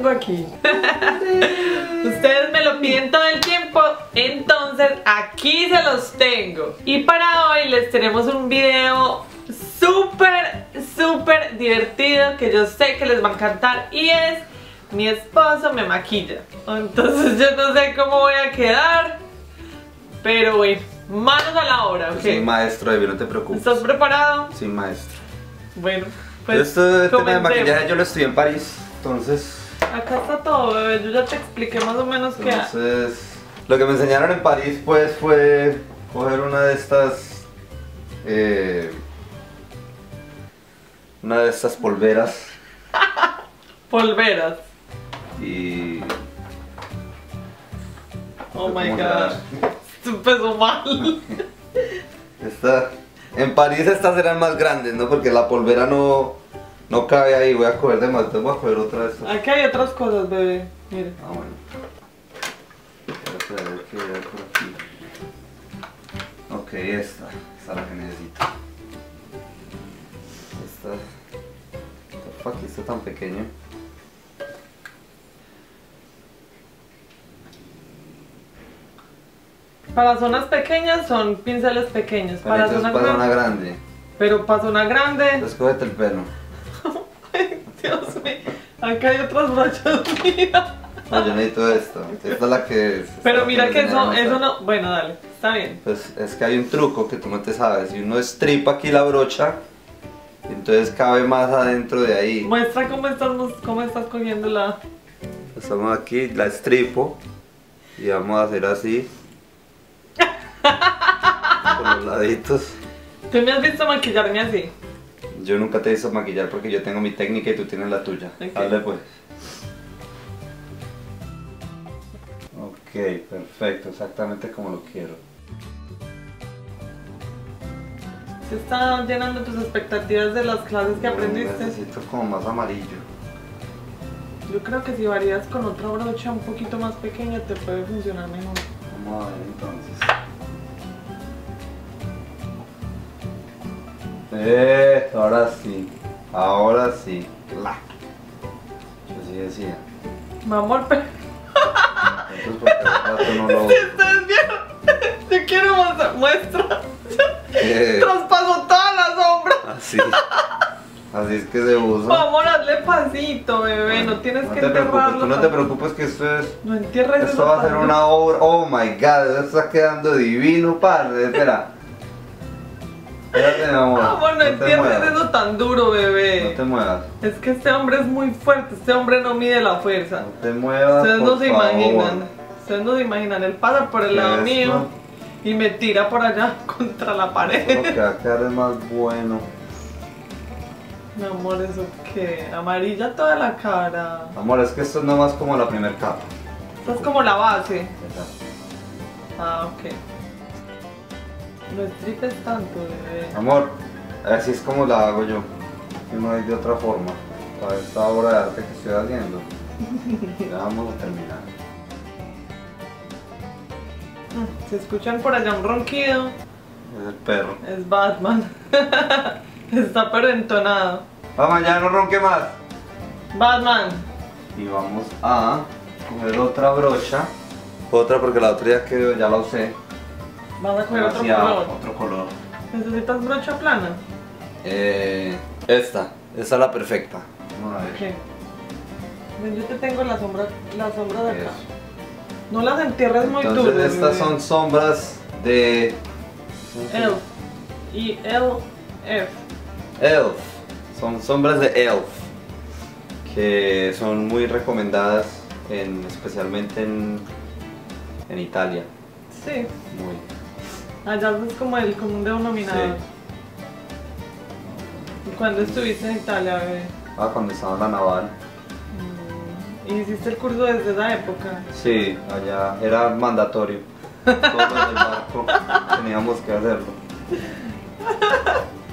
tengo aquí. Ustedes me lo piden todo el tiempo, entonces aquí se los tengo. Y para hoy les tenemos un video súper divertido que yo sé que les va a encantar, y es mi esposo me maquilla. Entonces yo no sé cómo voy a quedar, pero bueno, manos a la obra, ¿ok? Soy maestro, no te preocupes. ¿Estás preparado? Sí, maestro. Bueno, pues este tema de maquillaje yo lo estudié en París, entonces... Acá está todo, bebé, yo ya te expliqué más o menos qué. Entonces, lo que me enseñaron en París pues fue coger una de estas... una de estas polveras. Polveras. Y... oh my god, esto empezó mal. Esta... en París estas eran más grandes, ¿no? Porque la polvera no cabe ahí. Voy a coger de más, entonces voy a coger otra de estas. Aquí hay otras cosas, bebé, mire. Ah, bueno. Voy a ver qué voy a ver por aquí. Ok, esta es la que necesito. Esta, está tan pequeño. Para zonas pequeñas son pinceles pequeños. Para zonas grandes. Pero para zona grande. Entonces cógete el pelo. Ay, Dios mío. Acá hay otras brochas, mira. No, yo necesito esto. Esta es la que... pero mira que eso no... bueno, dale, está bien. Pues es que hay un truco que tú no te sabes. Si uno estripa aquí la brocha, entonces cabe más adentro de ahí. Muestra cómo estás cogiendo la... estamos aquí, la estripo. Y vamos a hacer así. Por los laditos. ¿Tú me has visto maquillarme así? Yo nunca te he visto maquillar porque yo tengo mi técnica y tú tienes la tuya. Okay. Dale pues. Ok, perfecto, exactamente como lo quiero. ¿Se están llenando tus expectativas de las clases que aprendiste? Necesito como más amarillo. Yo creo que si varías con otra brocha un poquito más pequeña te puede funcionar mejor. Vamos a ver entonces. Ahora sí, ahora sí. Yo sí decía. Mi amor, pero... entonces, no lo... si ustedes vieron, yo quiero muestra. Traspasó todas las sombras. Así es que se usa. Por favor, hazle pasito, bebé. Bueno, no tienes que enterrarlo. No te preocupes que esto es... no entierres. Esto va a ser una obra. Oh my god, eso está quedando divino, padre. Espera. Espérate, mi amor. Ah, bueno, no entiendes eso tan duro, bebé. No te muevas. Es que este hombre es muy fuerte, este hombre no mide la fuerza. No te muevas. Ustedes no se imaginan. Ustedes no se imaginan. Él pasa por el lado mío y me tira por allá contra la pared. Lo que va a quedar es más bueno. Mi amor, ¿eso qué? Amarilla toda la cara. Amor, es que esto es nomás como la primer capa. Esto es como la base. Ah, ok. No estripes tanto, bebé. Amor, así es como la hago yo. No hay de otra forma. Para esta obra de arte que estoy haciendo. Ya vamos a terminar. Si escuchan por allá un ronquido, es el perro. Es Batman. Está pero entonado. Vamos, ya no ronque más. Batman. Y vamos a coger otra brocha. Otra porque la otra ya quedó, ya la usé. Vas a coger otro color. ¿Necesitas brocha plana? Esta es la perfecta. Vamos a ver. Okay. Ven, yo te tengo las sombras de acá. No las entierres muy duro. Entonces estas son sombras de... Elf. Y Elf. Elf. Son sombras de Elf. Que son muy recomendadas, especialmente en Italia. Sí. Muy. Allá es como el común denominador. Sí. ¿Cuándo estuviste en Italia, bebé? Ah, cuando estaba en la naval. ¿Y hiciste el curso desde esa época? Sí, allá era mandatorio. Todos los del barco teníamos que hacerlo.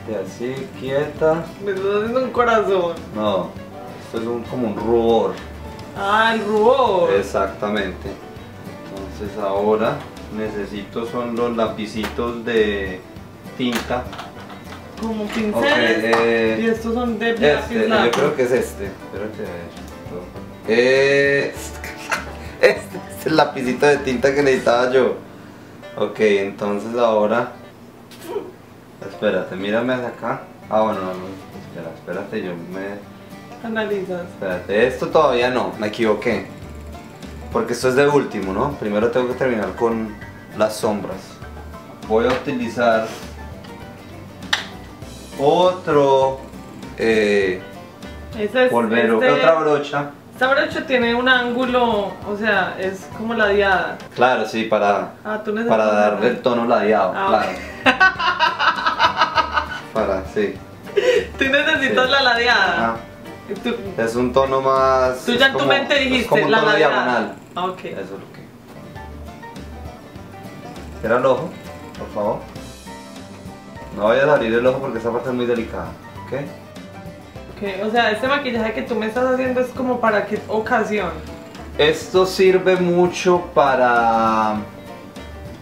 Y así, quieta. Me estás haciendo un corazón. No, esto es como un rubor. Ah, el rubor. Exactamente. Entonces ahora... necesito son los lapicitos de tinta. Como pinceles. Okay, y estos son de lápiz. Yo creo que es este. Espérate a ver. Este es el lapicito de tinta que necesitaba yo. Ok, entonces ahora... Espérate, mírame hacia acá. Ah, bueno, no, espera, espérate, yo me... Analizas. Espérate, esto todavía no, me equivoqué. Porque esto es de último, ¿no? Primero tengo que terminar con las sombras. Voy a utilizar... otro... polvero, otra brocha. Esta brocha tiene un ángulo, o sea, es como ladeada. Claro, sí, para darle el tono ladeado, claro. Para, sí. Tú necesitas la ladeada. Tú, es un tono más... Tú ya en tu mente dijiste, es como un tono diagonal. Ah, ok. Eso es lo que... Cierra el ojo, por favor. No vayas a abrir el ojo porque esa parte es muy delicada, ¿ok? Okay, o sea, este maquillaje que tú me estás haciendo es como para qué ocasión. Esto sirve mucho para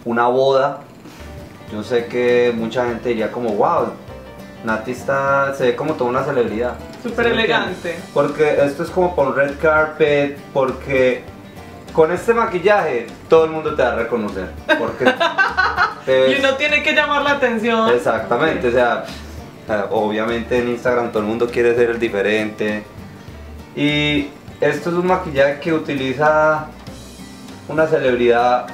una boda. Yo sé que mucha gente diría como, wow, Nati está, se ve como toda una celebridad. Súper elegante. Porque esto es como para un red carpet, porque con este maquillaje todo el mundo te va a reconocer. Porque y uno tiene que llamar la atención. Exactamente, okay. O sea... obviamente en Instagram todo el mundo quiere ser el diferente. Y esto es un maquillaje que utiliza una celebridad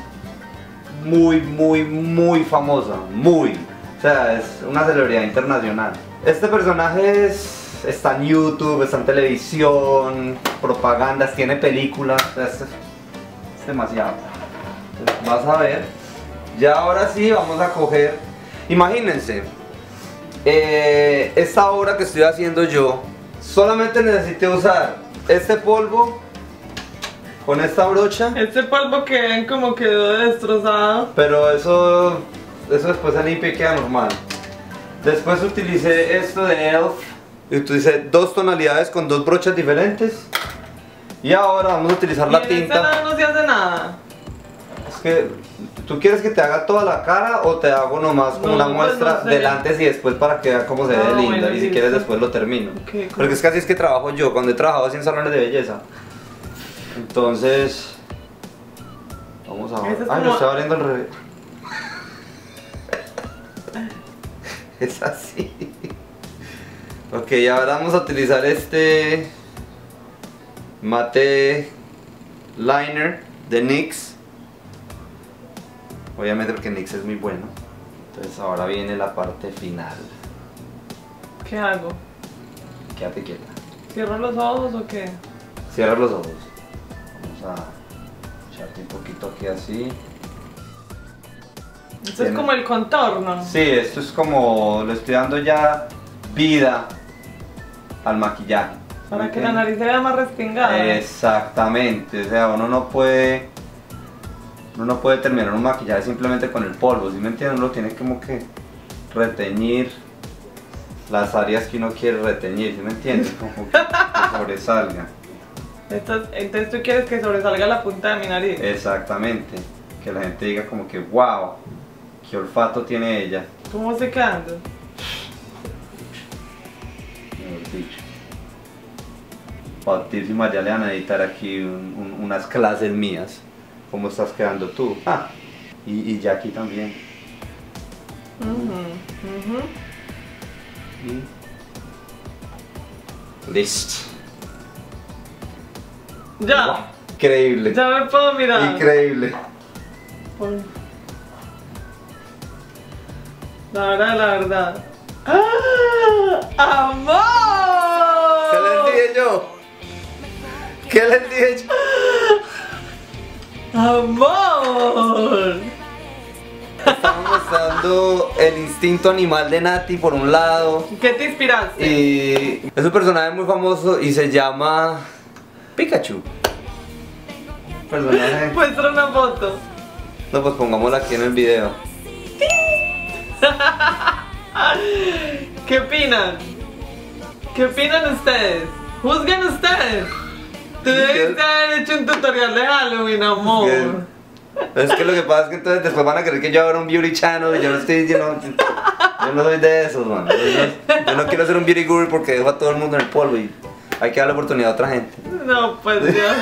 muy, muy, muy famosa. Muy, o sea, es una celebridad internacional. Este personaje es, está en YouTube, está en televisión, propagandas, tiene películas. O sea, es demasiado. Entonces, vas a ver. Ya ahora sí vamos a coger, imagínense, esta obra que estoy haciendo yo, solamente necesité usar este polvo con esta brocha. Este polvo que ven como quedó destrozado. Pero eso después se limpia y queda normal. Después utilicé esto de Elf. Y utilicé dos tonalidades con dos brochas diferentes. Y ahora vamos a utilizar la tinta. En este no se hace nada. Es que... ¿Tú quieres que te haga toda la cara o te hago nomás como una muestra del antes y después para que veas cómo se ve linda? Bueno, y si quieres después lo termino. Okay, cool. Porque es que así es que trabajo yo, cuando he trabajado así en salones de belleza. Entonces... Vamos a ver... Ay, como... me estoy abriendo el revés. Es así. Ok, ahora vamos a utilizar este... mate liner de NYX. Obviamente porque NYX es muy bueno. Entonces ahora viene la parte final. ¿Qué hago? Quédate quieta. ¿Cierro los ojos o qué? Cierra los ojos. Vamos a echarte un poquito aquí así. Esto es como el contorno. Sí, esto es como... le estoy dando ya vida al maquillaje. Para que la nariz se vea más respingada. Exactamente, o sea, uno no puede... uno no puede terminar un maquillaje simplemente con el polvo, ¿sí me entienden? Uno tiene como que reteñir las áreas que uno quiere reteñir, ¿sí me entiendes? Como que sobresalga. Entonces tú quieres que sobresalga la punta de mi nariz. Exactamente, que la gente diga como que wow, qué olfato tiene ella. ¿Cómo se quedando? Mejor dicho. Patísima, ya le van a editar aquí unas clases mías. ¿Cómo estás quedando tú? Ah, y Jackie también. Listo. Ya. Wow. Increíble. Ya me puedo mirar. Increíble. La verdad. ¡Ah! ¡Amor! ¿Qué les dije yo? ¿Qué les dije yo? ¡Amor! Estamos mostrando el instinto animal de Nati por un lado. ¿Qué te inspiraste? Y es un personaje muy famoso y se llama... Pikachu. Personaje... Muestra una foto. No, pues pongámosla aquí en el video. ¿Qué opinan? ¿Qué opinan ustedes? ¡Juzguen ustedes! Tú debiste haber hecho un tutorial de Halloween, amor. Es que lo que pasa es que entonces después van a creer que yo abro un beauty channel y yo no estoy, yo no soy de esos, man. Yo no quiero ser un beauty guru porque dejo a todo el mundo en el polvo y hay que dar la oportunidad a otra gente. No, pues Dios.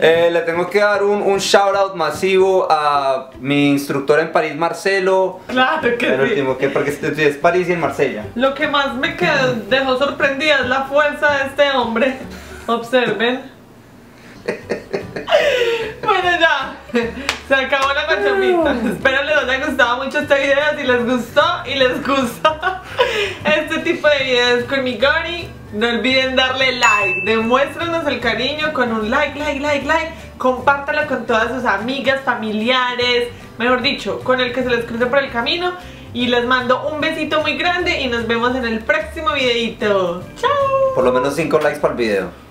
Le tengo que dar un shout out masivo a mi instructor en París, Marcelo. Claro que sí. Último, que porque es París y en Marsella. Lo que más me quedó, dejó sorprendida es la fuerza de este hombre. Observen. Bueno, ya se acabó la cachapita. Espero les haya gustado mucho este video. Si les gustó y les gusta este tipo de videos con mi Gori, no olviden darle like. Demuéstrenos el cariño con un like. Compártalo con todas sus amigas, familiares, mejor dicho, con el que se les cruce por el camino. Y les mando un besito muy grande y nos vemos en el próximo videito. Chao. Por lo menos 5 likes para el video.